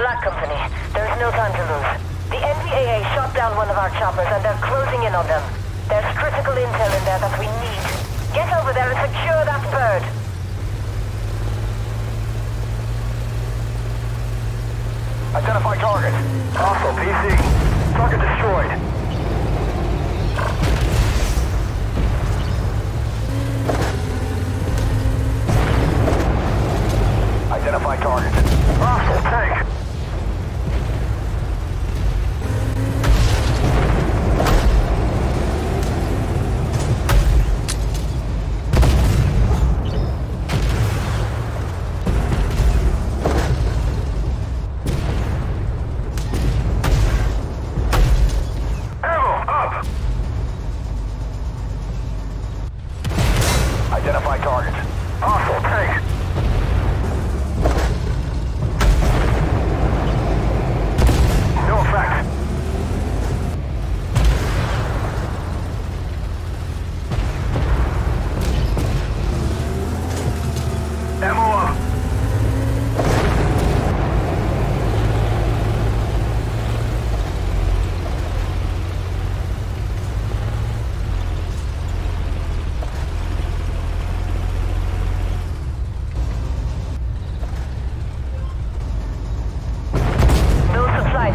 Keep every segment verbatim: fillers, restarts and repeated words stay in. Black Company, there is no time to lose. The N V A A shot down one of our choppers and they're closing in on them. There's critical intel in there that we need. Get over there and secure that bird. Identify target. Hostile P C. Target destroyed. Identify target. Hostile tank. Ammo up. Identify target. Hostile tank.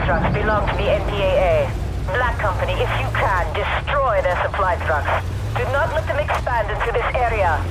Trucks belong to the M P A A. Black Company, if you can, destroy their supply trucks. Do not let them expand into this area.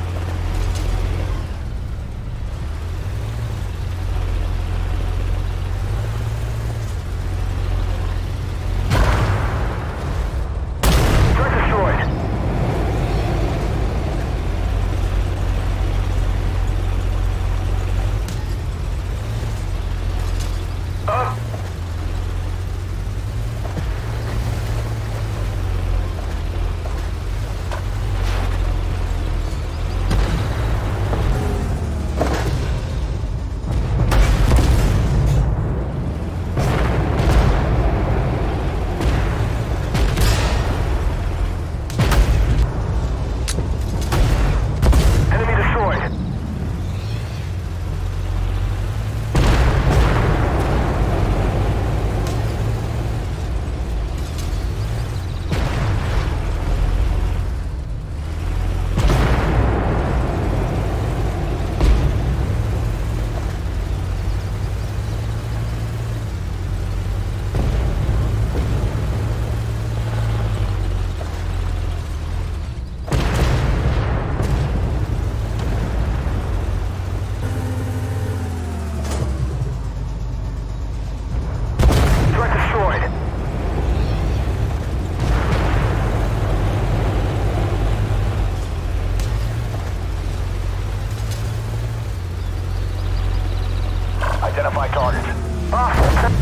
Identify target. Awesome.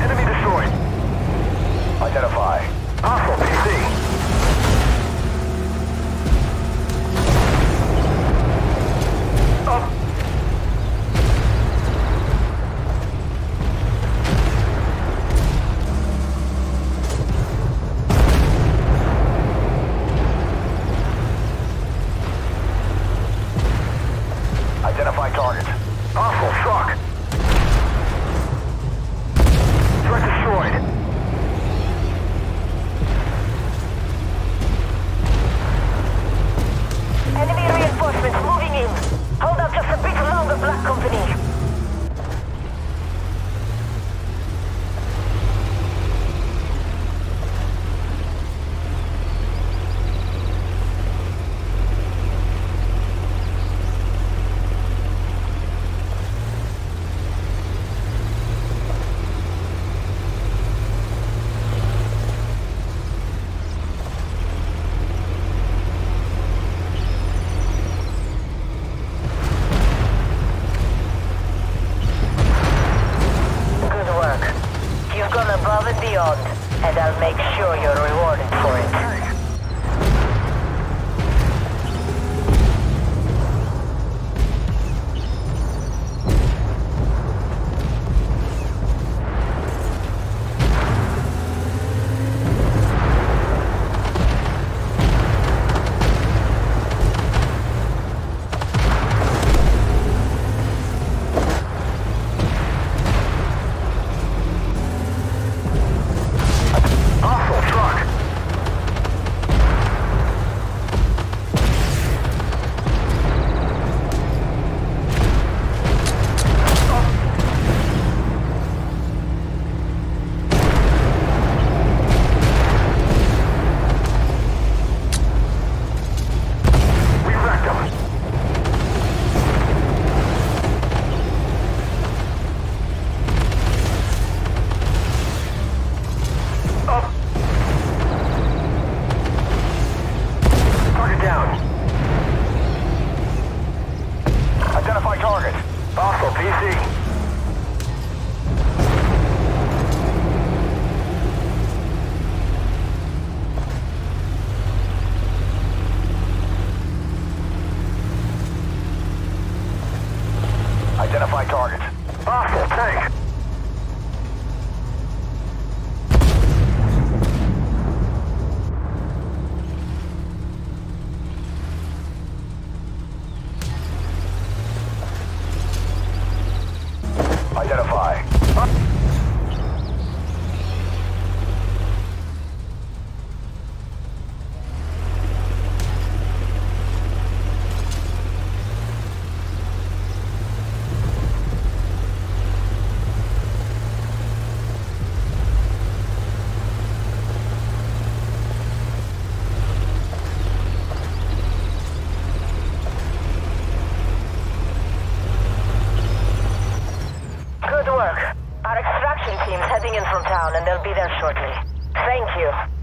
Enemy destroyed. Identify. Awesome P C. Up. Identify target. Awful shock. Threat destroyed. Enemy reinforcements moving in. Hold up just a bit longer, Black Company. Beyond, and I'll make sure you're rewarded for it. Hostile P C. Identify targets. Hostile tank. Identify. Our extraction team's heading in from town and they'll be there shortly. Thank you.